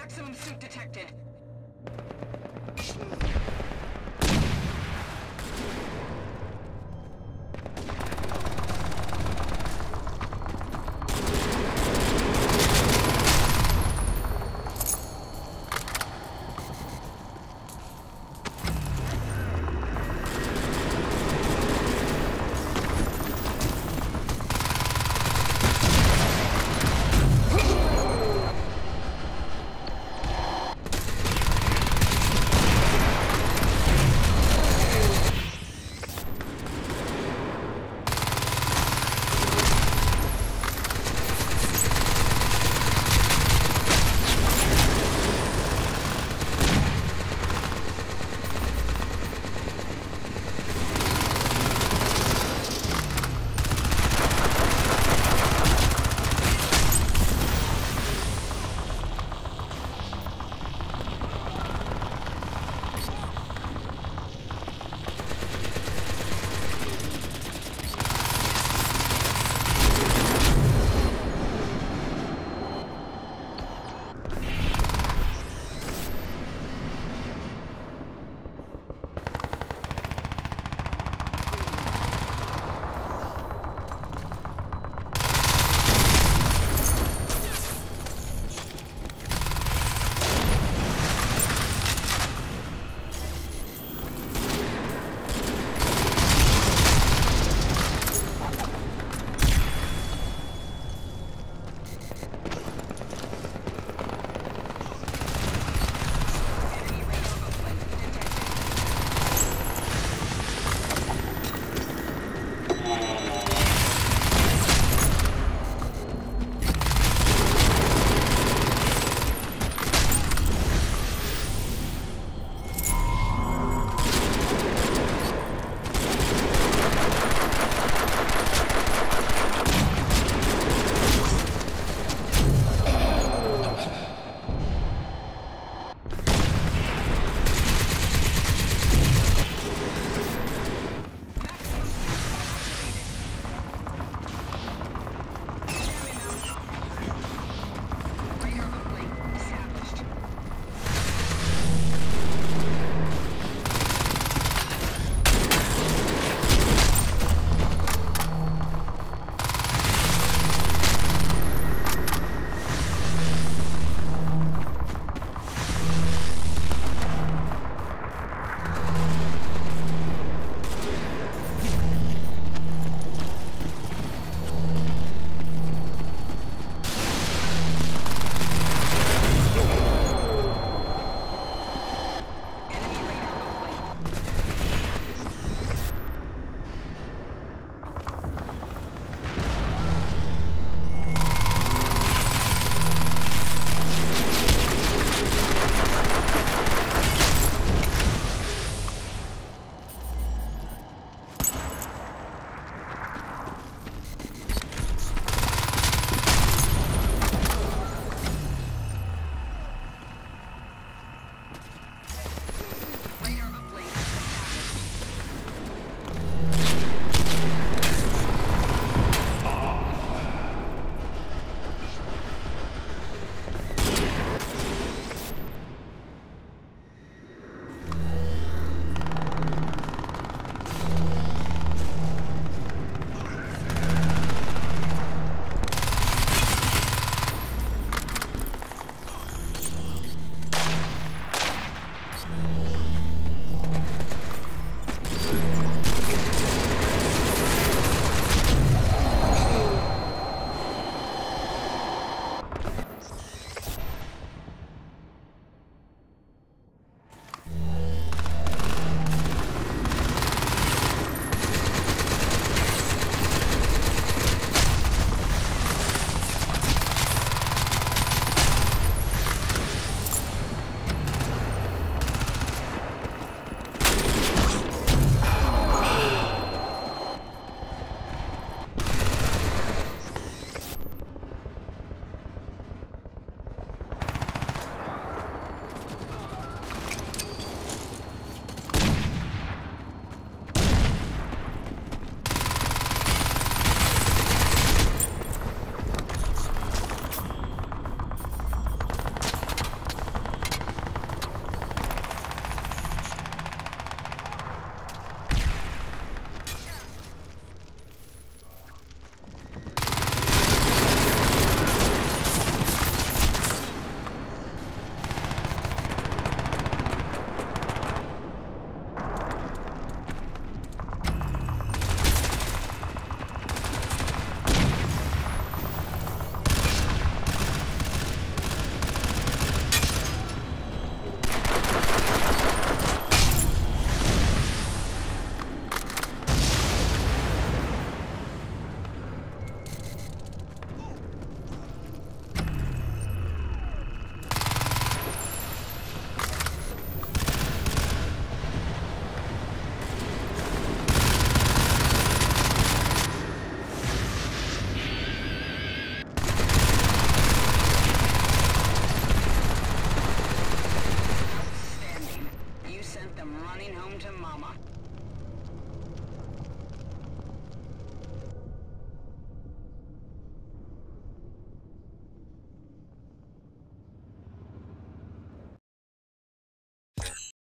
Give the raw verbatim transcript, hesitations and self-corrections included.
Maximum suit detected. home to mama.